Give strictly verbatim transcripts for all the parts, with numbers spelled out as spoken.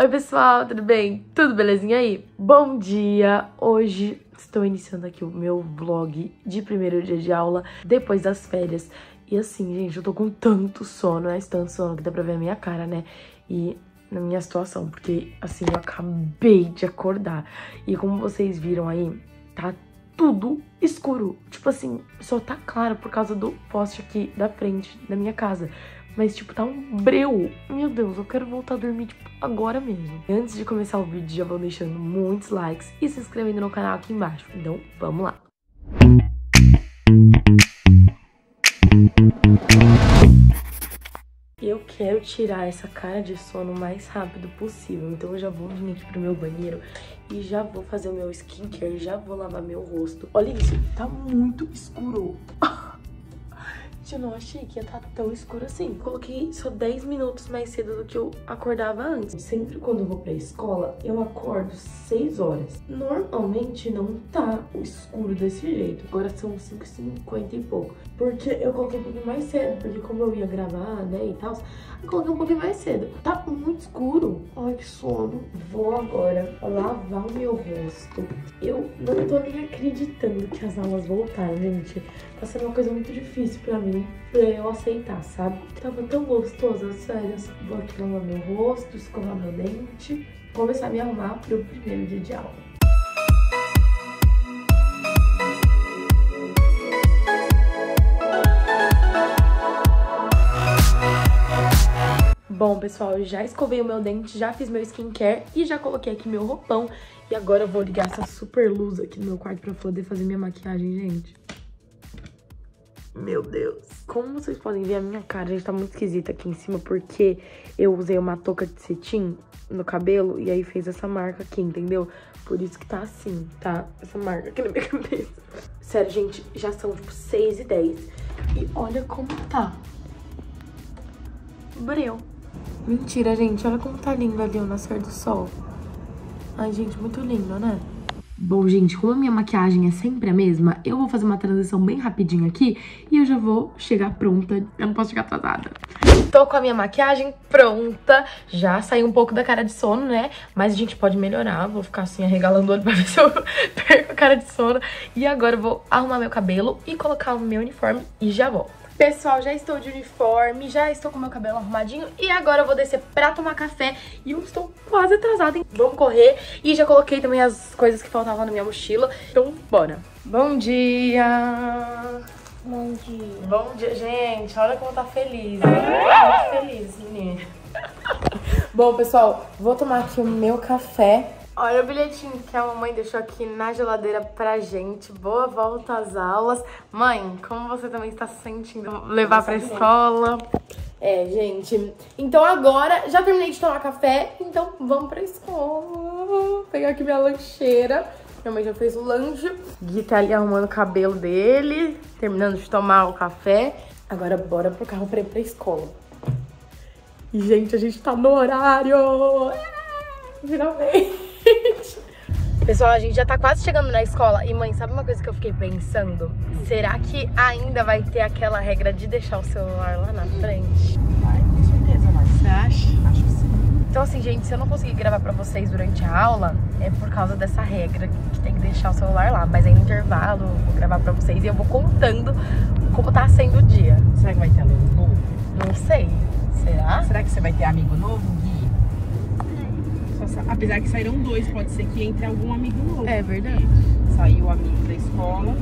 Oi pessoal, tudo bem? Tudo belezinha aí? Bom dia! Hoje estou iniciando aqui o meu vlog de primeiro dia de aula, depois das férias. E assim, gente, eu tô com tanto sono, é tanto sono que dá pra ver a minha cara, né? E na minha situação, porque assim, eu acabei de acordar. E como vocês viram aí, tá tudo escuro. Tipo assim, só tá claro por causa do poste aqui da frente da minha casa. Mas, tipo, tá um breu. Meu Deus, eu quero voltar a dormir, tipo, agora mesmo. Antes de começar o vídeo, já vão deixando muitos likes e se inscrevendo no canal aqui embaixo. Então, vamos lá. Eu quero tirar essa cara de sono o mais rápido possível. Então, eu já vou vir aqui pro meu banheiro e já vou fazer o meu skincare, já vou lavar meu rosto. Olha isso, tá muito escuro. Eu não achei que ia estar tão escuro assim. Coloquei só dez minutos mais cedo do que eu acordava antes. Sempre quando eu vou pra escola, eu acordo seis horas. Normalmente não tá o escuro desse jeito. Agora são cinco e cinquenta e pouco. Porque eu coloquei um pouquinho mais cedo. Porque como eu ia gravar, né, e tal, eu coloquei um pouquinho mais cedo. Tá muito escuro. Ai, que sono. Vou agora lavar o meu rosto. Eu não tô nem acreditando que as aulas voltaram, gente. Tá sendo uma coisa muito difícil pra mim, pra eu aceitar, sabe? Tava tão gostoso, as férias. Vou aqui lavar meu rosto, escovar meu dente, começar a me arrumar pro primeiro dia de aula. Bom, pessoal, eu já escovei o meu dente, já fiz meu skincare e já coloquei aqui meu roupão. E agora eu vou ligar essa super luz aqui no meu quarto pra poder fazer minha maquiagem, gente. Meu Deus. Como vocês podem ver, a minha cara, gente, tá muito esquisita aqui em cima, porque eu usei uma touca de cetim no cabelo e aí fez essa marca aqui, entendeu? Por isso que tá assim, tá? Essa marca aqui na minha cabeça. Sério, gente, já são, tipo, seis e dez. E olha como tá. Breu. Mentira, gente. Olha como tá lindo ali o nascer do sol. Ai, gente, muito lindo, né? Bom, gente, como a minha maquiagem é sempre a mesma, eu vou fazer uma transição bem rapidinho aqui e eu já vou chegar pronta. Eu não posso chegar atrasada. Tô com a minha maquiagem pronta. Já saí um pouco da cara de sono, né? Mas a gente pode melhorar. Vou ficar assim, arregalando o olho pra ver se eu perco a cara de sono. E agora eu vou arrumar meu cabelo e colocar o meu uniforme e já volto. Pessoal, já estou de uniforme, já estou com meu cabelo arrumadinho e agora eu vou descer pra tomar café e eu estou quase atrasada, hein? Vamos correr e já coloquei também as coisas que faltavam na minha mochila, então bora! Bom dia! Bom dia! Bom dia, gente! Olha como tá feliz, tá muito feliz, menina! Bom, pessoal, vou tomar aqui o meu café. Olha o bilhetinho que a mamãe deixou aqui na geladeira pra gente. Boa volta às aulas. Mãe, como você também está se sentindo? Levar pra escola. É, gente. Então agora, já terminei de tomar café. Então vamos pra escola. Vou pegar aqui minha lancheira. Minha mãe já fez o lanche. Gui tá ali arrumando o cabelo dele. Terminando de tomar o café. Agora bora pro carro pra ir pra escola. E, gente, a gente tá no horário. Finalmente. Pessoal, a gente já tá quase chegando na escola. E, mãe, sabe uma coisa que eu fiquei pensando? Será que ainda vai ter aquela regra de deixar o celular lá na frente? Vai, com certeza, mãe. Você acha? Acho que sim. Então, assim, gente, se eu não conseguir gravar pra vocês durante a aula, é por causa dessa regra que tem que deixar o celular lá. Mas aí no intervalo eu vou gravar pra vocês e eu vou contando como tá sendo o dia. Será que vai ter aluno novo? Não sei. Será? Será que você vai ter amigo novo, Gui? Apesar que saíram dois, pode ser que entre algum amigo novo. É verdade. Saiu o amigo da escola.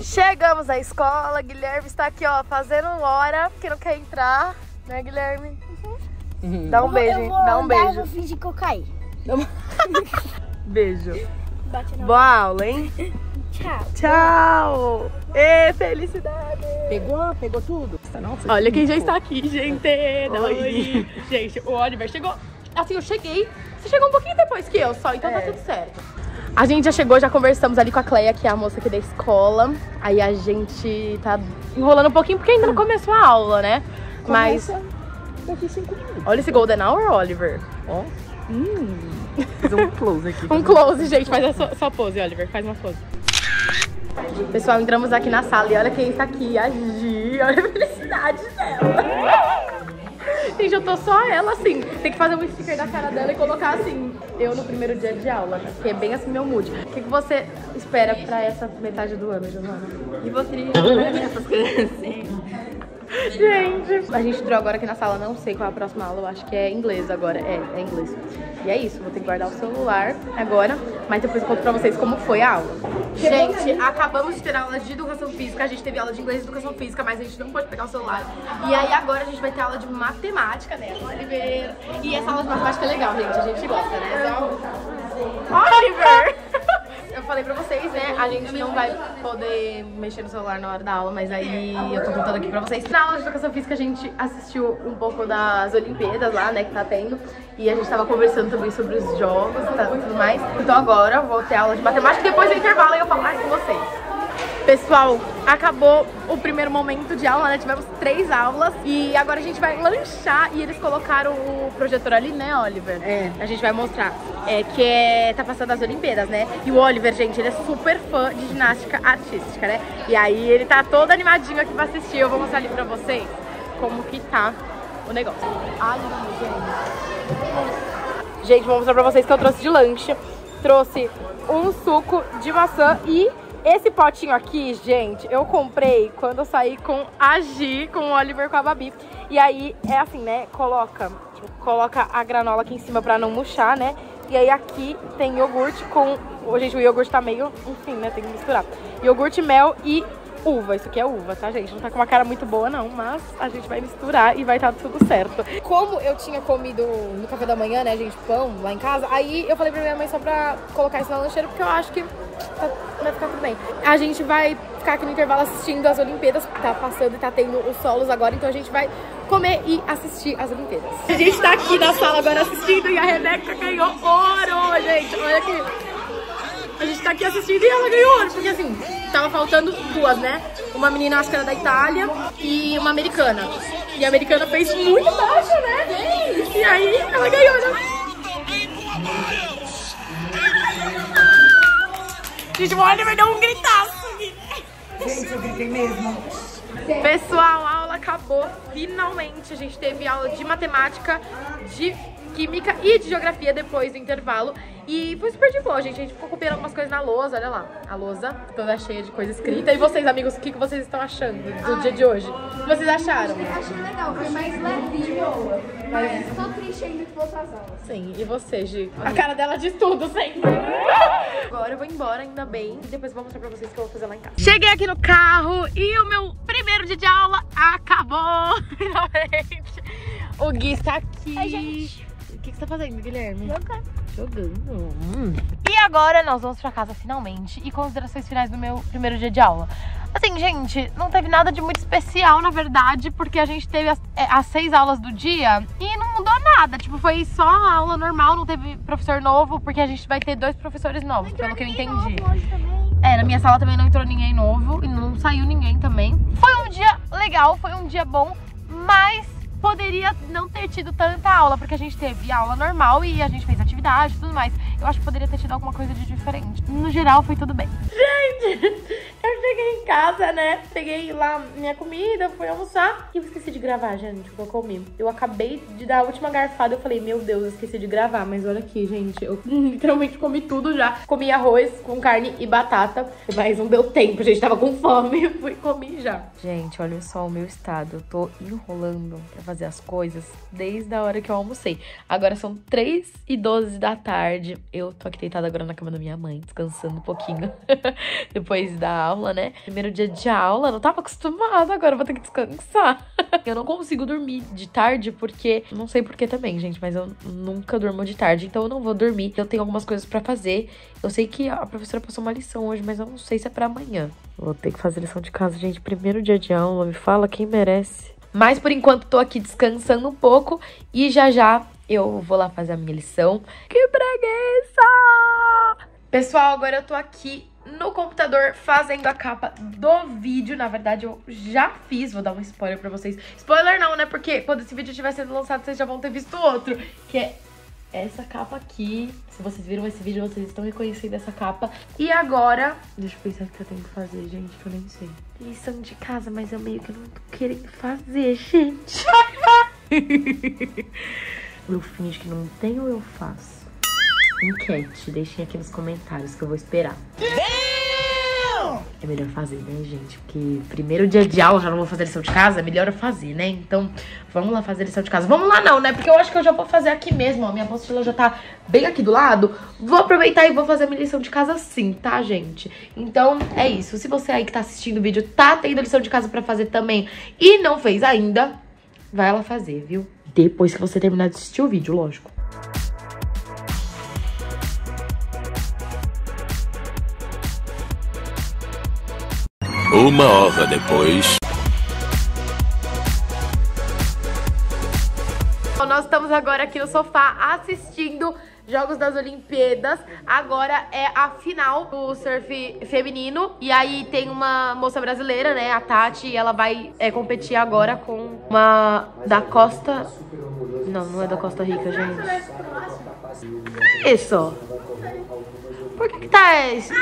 Chegamos à escola, Guilherme está aqui, ó, fazendo hora, porque não quer entrar, né, Guilherme? Uhum. Dá um beijo, hein? Dá um andar, beijo. Eu vou fingir que eu caí. Beijo. Bate na boa aula, hein? Tchau. Tchau. Ê, felicidade. Pegou? Pegou tudo? Nossa, olha quem já está aqui, gente. Oi. Gente, o Oliver chegou. Assim, eu cheguei, você chegou um pouquinho depois que eu só, então é. Tá tudo certo. A gente já chegou, já conversamos ali com a Cleia, que é a moça aqui da escola. Aí a gente tá enrolando um pouquinho, porque ainda não começou a aula, né? Começa. Mas daqui cinco minutos. Olha esse Golden Hour, Oliver. Ó. Oh. Hum. Fiz um close aqui. um close, gente. Faz a sua pose, Oliver. Faz uma pose. Pessoal, entramos aqui na sala e olha quem está aqui. A Gi, olha a felicidade dela. finge, eu tô só ela assim. Tem que fazer um sticker da cara dela e colocar assim, eu no primeiro dia de aula, porque é bem assim meu mood. O que, que você espera pra essa metade do ano, Giovanna? E você, né? Essas coisas assim. Gente, a gente entrou agora aqui na sala, não sei qual é a próxima aula, eu acho que é inglês agora, é, é inglês. E é isso, vou ter que guardar o celular agora, mas depois eu conto pra vocês como foi a aula. Gente, acabamos de ter aula de educação física, a gente teve aula de inglês e educação física, mas a gente não pode pegar o celular. E aí agora a gente vai ter aula de matemática, né, Oliver? E essa aula de matemática é legal, gente, a gente gosta, né? Oliver! Eu falei pra vocês, né, a gente não vai poder mexer no celular na hora da aula, mas aí eu tô contando aqui pra vocês. Na aula de educação física a gente assistiu um pouco das Olimpíadas lá, né, que tá tendo. E a gente tava conversando também sobre os jogos e tudo mais. Então agora eu vou ter aula de matemática, depois do intervalo eu falo mais com vocês. Pessoal, acabou o primeiro momento de aula, né, tivemos três aulas. E agora a gente vai lanchar e eles colocaram o projetor ali, né, Oliver? É. A gente vai mostrar. É, que é, tá passando as Olimpíadas, né? E o Oliver, gente, ele é super fã de ginástica artística, né? E aí ele tá todo animadinho aqui pra assistir. Eu vou mostrar ali pra vocês como que tá o negócio. Ai, gente. Gente, vou mostrar pra vocês que eu trouxe de lanche. Trouxe um suco de maçã e esse potinho aqui, gente, eu comprei quando eu saí com a Gi, com o Oliver, com a Babi. E aí é assim, né? Coloca, coloca a granola aqui em cima pra não murchar, né? E aí aqui tem iogurte com... Gente, o iogurte tá meio... Enfim, né? Tem que misturar. Iogurte, mel e uva. Isso aqui é uva, tá, gente? Não tá com uma cara muito boa, não. Mas a gente vai misturar e vai tá tudo certo. Como eu tinha comido no café da manhã, né, gente? Pão lá em casa. Aí eu falei pra minha mãe só pra colocar isso na lancheira, porque eu acho que tá, vai ficar tudo bem. A gente vai ficar aqui no intervalo assistindo as Olimpíadas. Tá passando e tá tendo os solos agora. Então a gente vai... comer e assistir as Olimpíadas. A gente tá aqui na sala agora assistindo e a Rebeca ganhou ouro, gente. Olha aqui. A gente tá aqui assistindo e ela ganhou ouro, porque assim, tava faltando duas, né? Uma menina, acho que era da Itália, e uma americana. E a americana fez muito baixo, né? E aí ela ganhou, né? Gente, o Oliver deu um gritaço. Gente, eu gritei mesmo. Pessoal, a aula acabou, finalmente. A gente teve aula de matemática, de química e de geografia depois do intervalo. E foi super de boa, gente. A gente ficou copiando algumas coisas na lousa, olha lá. A lousa toda cheia de coisa escrita. E vocês, amigos, o que vocês estão achando do Ai, dia de hoje? O que vocês acharam? Achei legal, foi mais levinho. Mas estou triste ainda que vou atrasar. Sim, e você, Gi? A cara dela diz tudo sempre. Agora eu vou embora, ainda bem. E depois eu vou mostrar pra vocês o que eu vou fazer lá em casa. Cheguei aqui no carro e o meu primeiro dia de aula acabou. Finalmente. O Gui está aqui. Oi, gente. O que, que você tá fazendo, Guilherme? Jogando. Jogando. Hum. E agora nós vamos pra casa finalmente e considerações finais do meu primeiro dia de aula. Assim, gente, não teve nada de muito especial, na verdade, porque a gente teve as, as seis aulas do dia e não mudou nada. Tipo, foi só a aula normal, não teve professor novo, porque a gente vai ter dois professores novos, pelo que eu entendi. É, na minha sala também não entrou ninguém novo e não saiu ninguém também. Foi um dia legal, foi um dia bom, mas... poderia não ter tido tanta aula, porque a gente teve aula normal e a gente fez atividade e tudo mais. Eu acho que poderia ter tido alguma coisa de diferente. No geral, foi tudo bem. Gente, eu cheguei em casa, né? Peguei lá minha comida, fui almoçar. E eu esqueci de gravar, gente, o que eu comi. Eu acabei de dar a última garfada, eu falei, meu Deus, eu esqueci de gravar. Mas olha aqui, gente, eu literalmente comi tudo já. Comi arroz com carne e batata, mas não deu tempo, gente. Tava com fome, eu fui comer já. Gente, olha só o meu estado. Eu tô enrolando pra fazer as coisas desde a hora que eu almocei. Agora são três e doze da tarde. Eu tô aqui deitada agora na cama da minha mãe, descansando um pouquinho depois da aula, né? Primeiro dia de aula, não tava acostumada, agora vou ter que descansar. Eu não consigo dormir de tarde porque... não sei por que também, gente, mas eu nunca durmo de tarde, então eu não vou dormir. Eu tenho algumas coisas pra fazer. Eu sei que a professora passou uma lição hoje, mas eu não sei se é pra amanhã. Vou ter que fazer lição de casa, gente. Primeiro dia de aula, me fala quem merece. Mas por enquanto tô aqui descansando um pouco e já já eu vou lá fazer a minha lição. Que preguiça! Pessoal, agora eu tô aqui no computador fazendo a capa do vídeo. Na verdade, eu já fiz, vou dar um spoiler pra vocês. Spoiler não, né? Porque quando esse vídeo estiver sendo lançado, vocês já vão ter visto outro, que é essa capa aqui. Se vocês viram esse vídeo, vocês estão reconhecendo essa capa. E agora... deixa eu pensar o que eu tenho que fazer, gente, que eu nem sei. Lição de casa, mas eu meio que não tô querendo fazer, gente. Eu finge que não tem ou eu faço? Enquete, deixem aqui nos comentários que eu vou esperar. Damn! É melhor fazer, né, gente? Porque primeiro dia de aula, já não vou fazer lição de casa, é melhor eu fazer, né? Então, vamos lá fazer lição de casa. Vamos lá não, né? Porque eu acho que eu já vou fazer aqui mesmo, ó. Minha apostila já tá bem aqui do lado. Vou aproveitar e vou fazer a minha lição de casa sim, tá, gente? Então, é isso. Se você aí que tá assistindo o vídeo tá tendo lição de casa pra fazer também e não fez ainda, vai lá fazer, viu? Depois que você terminar de assistir o vídeo, lógico. Uma hora depois. Bom, nós estamos agora aqui no sofá assistindo Jogos das Olimpíadas. Agora é a final do surf feminino. E aí tem uma moça brasileira, né, a Tati. E ela vai é, competir agora com uma da Costa... Não, não é da Costa Rica, gente. Isso. Por que que tá isso?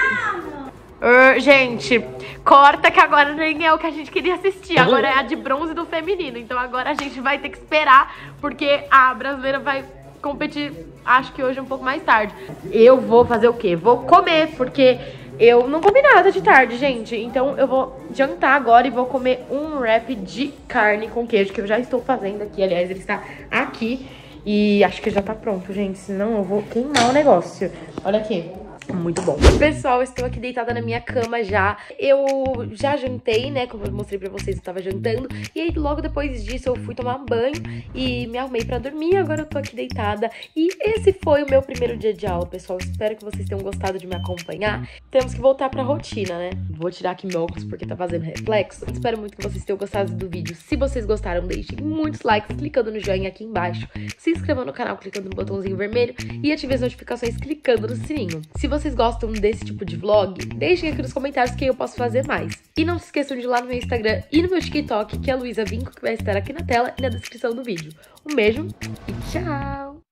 Uh, gente, corta que agora nem é o que a gente queria assistir. Agora é a de bronze do feminino. Então agora a gente vai ter que esperar, porque a brasileira vai competir, acho que hoje um pouco mais tarde. Eu vou fazer o quê? Vou comer, porque eu não comi nada de tarde, gente. Então eu vou jantar agora e vou comer um wrap de carne com queijo, que eu já estou fazendo aqui. Aliás, ele está aqui e acho que já tá pronto, gente. Senão eu vou queimar o negócio. Olha aqui. Muito bom. Pessoal, estou aqui deitada na minha cama já. Eu já jantei, né? Como eu mostrei pra vocês, eu tava jantando. E aí, logo depois disso, eu fui tomar banho e me arrumei pra dormir. Agora eu tô aqui deitada. E esse foi o meu primeiro dia de aula, pessoal. Espero que vocês tenham gostado de me acompanhar. Temos que voltar pra rotina, né? Vou tirar aqui meu óculos porque tá fazendo reflexo. Espero muito que vocês tenham gostado do vídeo. Se vocês gostaram, deixem muitos likes, clicando no joinha aqui embaixo. Se inscrevam no canal, clicando no botãozinho vermelho. E ativem as notificações, clicando no sininho. Se vocês gostam desse tipo de vlog, deixem aqui nos comentários que eu posso fazer mais. E não se esqueçam de ir lá no meu Instagram e no meu TikTok, que é a Luiza Vinco, que vai estar aqui na tela e na descrição do vídeo. Um beijo e tchau!